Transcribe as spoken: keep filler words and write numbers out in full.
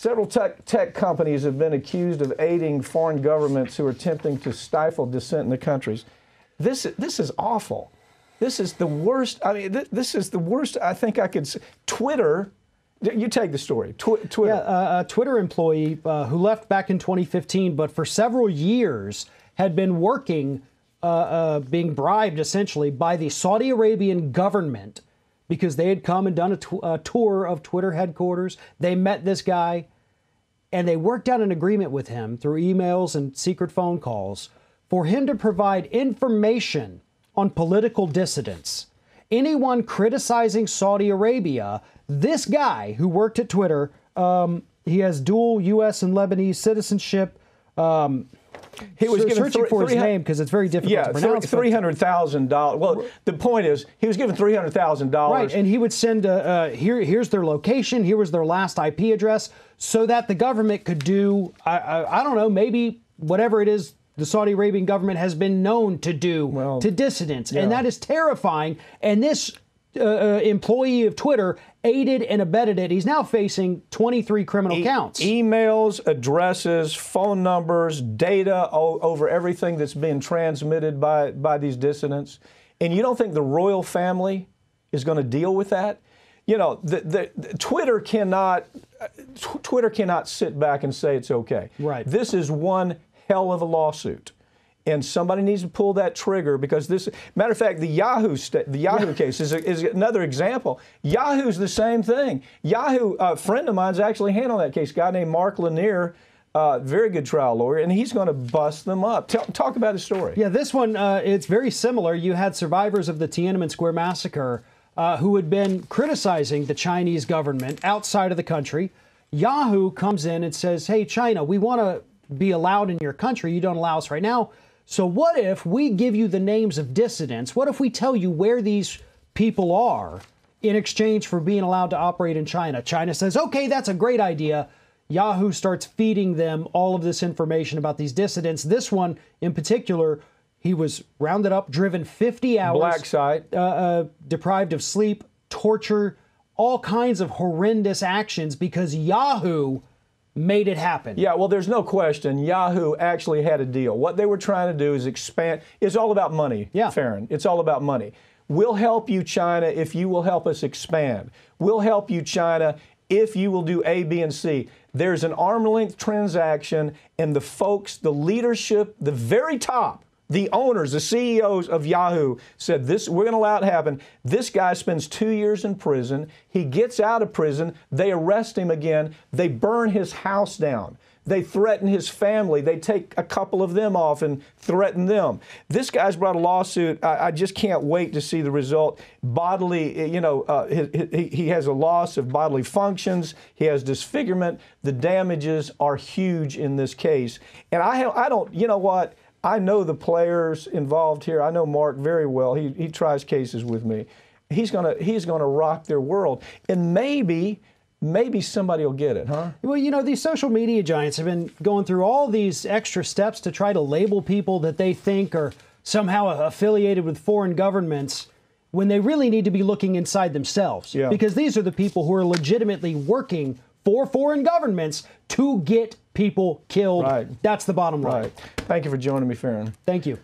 Several tech, tech companies have been accused of aiding foreign governments who are attempting to stifle dissent in the countries. This, this is awful. This is the worst. I mean, th this is the worst I think I could say. Twitter. You take the story. Tw Twitter. Yeah, uh, a Twitter employee uh, who left back in twenty fifteen, but for several years had been working, uh, uh, being bribed essentially by the Saudi Arabian government because they had come and done a, tw a tour of Twitter headquarters. They met this guy and they worked out an agreement with him through emails and secret phone calls for him to provide information on political dissidents. Anyone criticizing Saudi Arabia, this guy who worked at Twitter, um, he has dual U S and Lebanese citizenship. Um, he was given searching for his name because it's very difficult yeah, to pronounce. Three hundred thousand dollars. Well, the point is, he was given three hundred thousand dollars. Right, and he would send a, uh, here. Here's their location. Here was their last I P address, so that the government could do. I, I, I don't know. Maybe whatever it is the Saudi Arabian government has been known to do well, to dissidents. Yeah. And that is terrifying. And this uh, employee of Twitter aided and abetted it. He's now facing twenty-three criminal e counts. Emails, addresses, phone numbers, data over everything that's being transmitted by, by these dissidents. And you don't think the royal family is going to deal with that? You know, the, the, the Twitter cannot tw Twitter cannot sit back and say it's okay. Right. This is one hell of a lawsuit, and somebody needs to pull that trigger, because this, matter of fact, the Yahoo st the Yahoo case is, a, is another example. Yahoo's the same thing. Yahoo, a friend of mine's actually handled that case, a guy named Mark Lanier, uh, very good trial lawyer, and he's going to bust them up. Tell, talk about his story. Yeah, this one, uh, it's very similar. You had survivors of the Tiananmen Square massacre uh, who had been criticizing the Chinese government outside of the country. Yahoo comes in and says, hey, China, we want to be allowed in your country. You don't allow us right now. So what if we give you the names of dissidents? What if we tell you where these people are in exchange for being allowed to operate in China? China says, okay, that's a great idea. Yahoo starts feeding them all of this information about these dissidents. This one in particular, he was rounded up, driven fifty hours. Black site. Uh, uh, deprived of sleep, torture, all kinds of horrendous actions because Yahoo made it happen. Yeah, well, there's no question. Yahoo actually had a deal. What they were trying to do is expand. It's all about money, yeah. Farron. It's all about money. We'll help you, China, if you will help us expand. We'll help you, China, if you will do A, B, and C. There's an arm's length transaction, and the folks, the leadership, the very top, the owners, the C E Os of Yahoo said, "This we're going to allow it to happen." This guy spends two years in prison. He gets out of prison. They arrest him again. They burn his house down. They threaten his family. They take a couple of them off and threaten them. This guy's brought a lawsuit. I, I just can't wait to see the result. Bodily, you know, uh, he, he has a loss of bodily functions. He has disfigurement. The damages are huge in this case. And I, I don't, you know what? I know the players involved here. I know Mark very well. He, he tries cases with me. He's gonna he's gonna rock their world, and maybe maybe somebody will get it, huh? Well, you know, these social media giants have been going through all these extra steps to try to label people that they think are somehow affiliated with foreign governments, when they really need to be looking inside themselves. Yeah. Because these are the people who are legitimately working for foreign governments to get people killed. Right. That's the bottom line. Right. Thank you for joining me, Farron. Thank you.